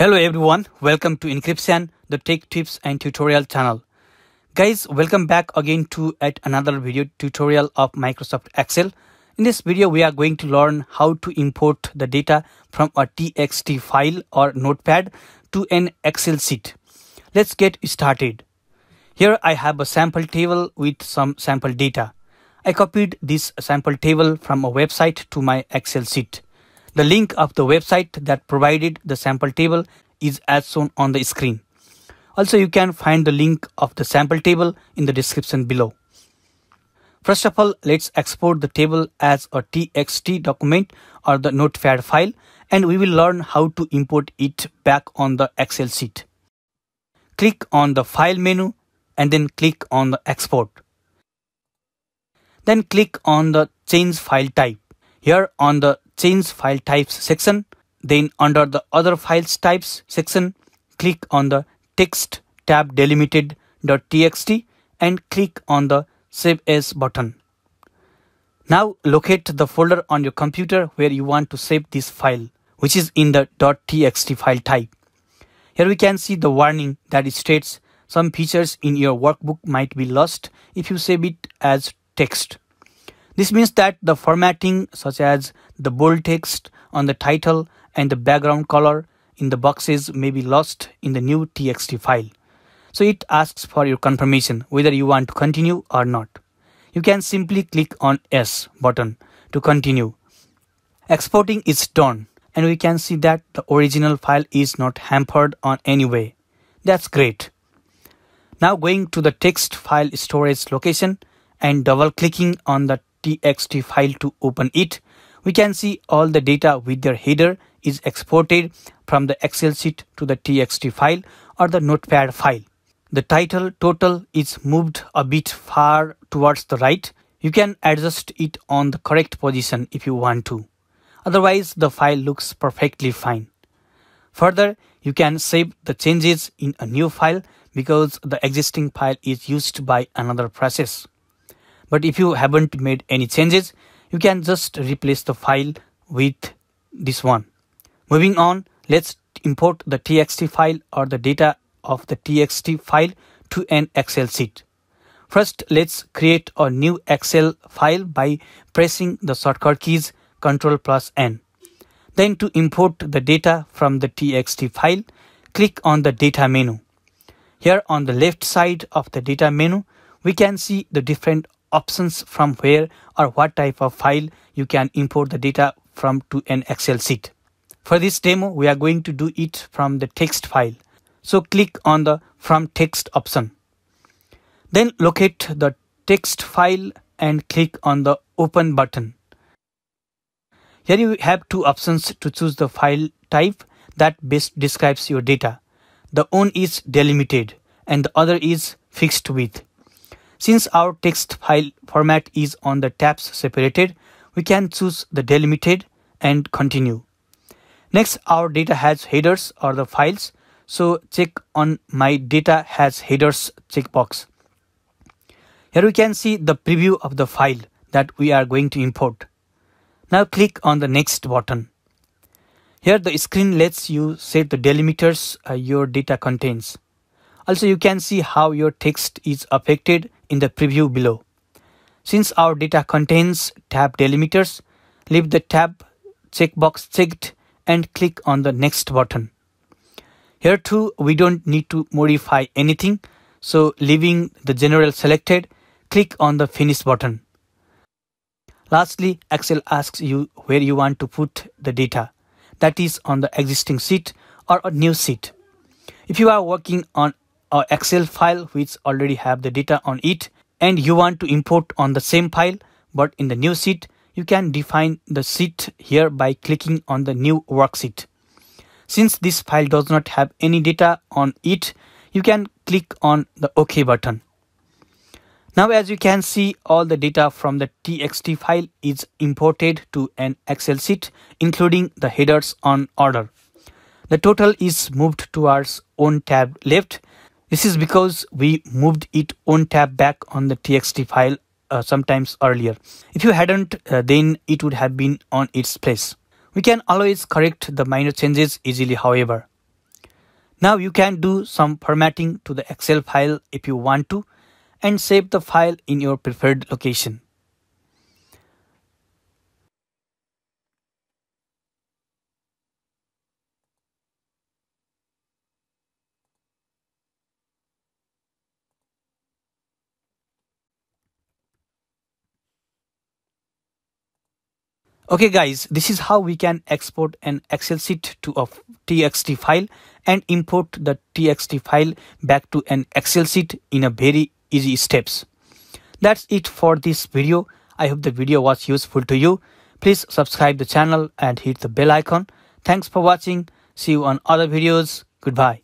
Hello everyone, welcome to Enkripsan, the tech tips and tutorial channel. Guys, welcome back again to another video tutorial of Microsoft Excel. In this video, we are going to learn how to import the data from a TXT file or notepad to an Excel sheet. Let's get started. Here I have a sample table with some sample data. I copied this sample table from a website to my Excel sheet. The link of the website that provided the sample table is as shown on the screen. Also, you can find the link of the sample table in the description below. First of all, let's export the table as a TXT document or the notepad file, and we will learn how to import it back on the Excel sheet. Click on the File menu and then click on the Export. Then click on the Change File Type. Here on the Change File Types section, then under the Other Files Types section, click on the Text tab delimited.txt and click on the Save As button. Now locate the folder on your computer where you want to save this file, which is in the .txt file type. Here we can see the warning that states some features in your workbook might be lost if you save it as text. This means that the formatting, such as the bold text on the title and the background color in the boxes, may be lost in the new TXT file. So it asks for your confirmation whether you want to continue or not. You can simply click on Yes button to continue. Exporting is done and we can see that the original file is not hampered on any way. That's great. Now going to the text file storage location and double clicking on the TXT file to open it, we can see all the data with their header is exported from the Excel sheet to the TXT file or the notepad file. The title total is moved a bit far towards the right. You can adjust it on the correct position if you want to. Otherwise, the file looks perfectly fine. Further, you can save the changes in a new file because the existing file is used by another process. But if you haven't made any changes, you can just replace the file with this one. Moving on, let's import the TXT file or the data of the TXT file to an Excel sheet. First, let's create a new Excel file by pressing the shortcut keys Ctrl+N. Then to import the data from the TXT file, click on the Data menu. Here on the left side of the Data menu, we can see the different options from where or what type of file you can import the data from to an Excel sheet. For this demo, we are going to do it from the text file. So click on the From Text option. Then locate the text file and click on the Open button. Here you have two options to choose the file type that best describes your data. The one is delimited and the other is fixed width. Since our text file format is on the tabs separated, we can choose the delimited and continue. Next, our data has headers or the files, so check on My Data Has Headers checkbox. Here we can see the preview of the file that we are going to import. Now click on the Next button. Here the screen lets you set the delimiters your data contains. Also, you can see how your text is affected in the preview below. Since our data contains tab delimiters, leave the tab checkbox checked and click on the Next button. Here too, we don't need to modify anything, so leaving the general selected, click on the Finish button. Lastly, Excel asks you where you want to put the data, that is on the existing sheet or a new sheet. If you are working on an Excel file which already have the data on it and you want to import on the same file but in the new sheet, you can define the sheet here by clicking on the New Worksheet. Since this file does not have any data on it, you can click on the OK button. Now as you can see, all the data from the TXT file is imported to an Excel sheet, including the headers on order. The total is moved towards one tab left. This is because we moved it one tab back on the TXT file sometimes earlier. If you hadn't, then it would have been on its place. We can always correct the minor changes easily, however. Now you can do some formatting to the Excel file if you want to and save the file in your preferred location. Okay guys, this is how we can export an Excel sheet to a TXT file and import the TXT file back to an Excel sheet in a very easy steps. That's it for this video. I hope the video was useful to you. Please subscribe the channel and hit the bell icon. Thanks for watching. See you on other videos. Goodbye.